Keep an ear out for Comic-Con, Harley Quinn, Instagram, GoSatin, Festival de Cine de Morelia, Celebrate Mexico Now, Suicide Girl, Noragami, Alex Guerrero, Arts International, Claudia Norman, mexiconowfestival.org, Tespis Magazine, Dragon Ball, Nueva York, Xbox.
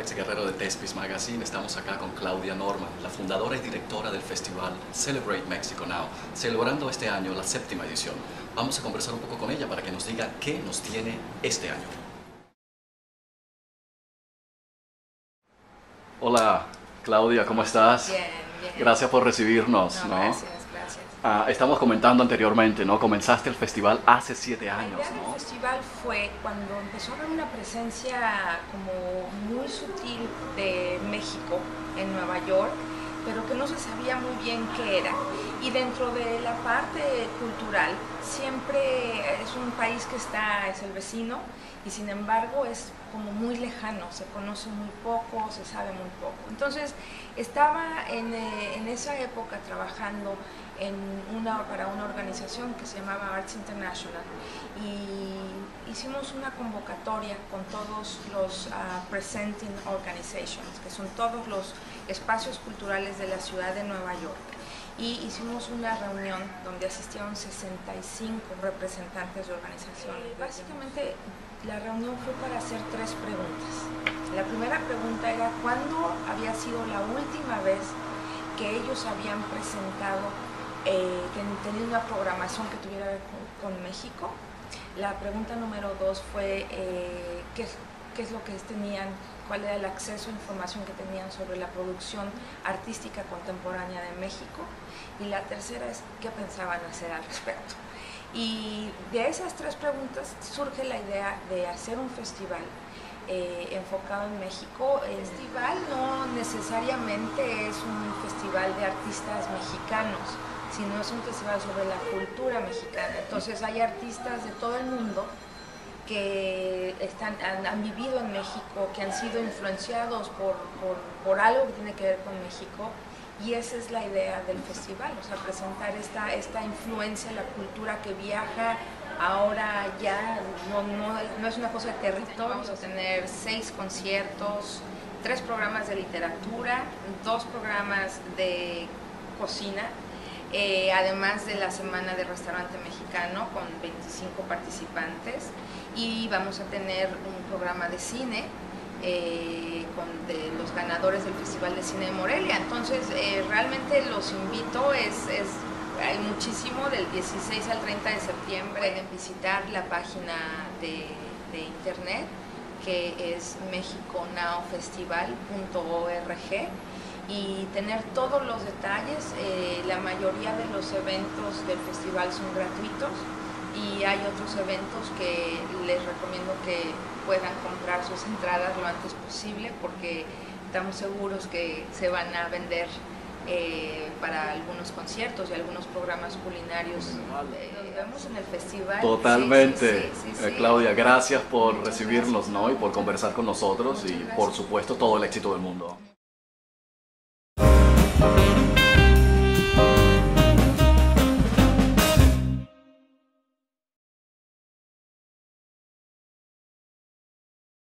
Alex Guerrero de Tespis Magazine. Estamos acá con Claudia Norman, la fundadora y directora del festival Celebrate Mexico Now, celebrando este año la 7ª edición. Vamos a conversar un poco con ella para que nos diga qué nos tiene este año. Hola, Claudia, ¿cómo estás? Bien, bien. Gracias por recibirnos. No, gracias. Estamos comentando anteriormente, ¿no? Comenzaste el festival hace 7 años, ¿no? El festival fue cuando empezó a haber una presencia como muy sutil de México en Nueva York, pero que no se sabía muy bien qué era. Y dentro de la parte cultural, siempre es un país que es el vecino, y sin embargo es como muy lejano, se conoce muy poco, se sabe muy poco. Entonces estaba en esa época trabajando para una organización que se llamaba Arts International, y hicimos una convocatoria con todos los presenting organizations, que son todos los espacios culturales de la ciudad de Nueva York. Y hicimos una reunión donde asistieron 65 representantes de organizaciones. Básicamente la reunión fue para hacer 3 preguntas. La primera pregunta era: ¿cuándo había sido la última vez que ellos habían presentado, que tenían una programación que tuviera que ver con México? La pregunta número 2 fue ¿qué es lo que tenían? ¿Cuál era el acceso a información que tenían sobre la producción artística contemporánea de México? Y la tercera es: ¿qué pensaban hacer al respecto? Y de esas 3 preguntas surge la idea de hacer un festival enfocado en México. El festival no necesariamente es un festival de artistas mexicanos, sino es un festival sobre la cultura mexicana. Entonces hay artistas de todo el mundo que han vivido en México, que han sido influenciados por algo que tiene que ver con México, y esa es la idea del festival, o sea, presentar esta influencia, la cultura que viaja. Ahora ya no es una cosa de territorio. Vamos a tener 6 conciertos, 3 programas de literatura, 2 programas de cocina, además de la semana de restaurante mexicano con 25 participantes, y vamos a tener un programa de cine de los ganadores del Festival de Cine de Morelia. Entonces realmente los invito, hay muchísimo. Del 16 al 30 de septiembre pueden visitar la página de internet, que es mexiconowfestival.org, y tener todos los detalles. La mayoría de los eventos del festival son gratuitos, y hay otros eventos que les recomiendo que puedan comprar sus entradas lo antes posible, porque estamos seguros que se van a vender para algunos conciertos y algunos programas culinarios. Nos vemos en el festival. Totalmente. Sí. Claudia, gracias por recibirnos, ¿no? Y por conversar con nosotros, y por supuesto todo el éxito del mundo.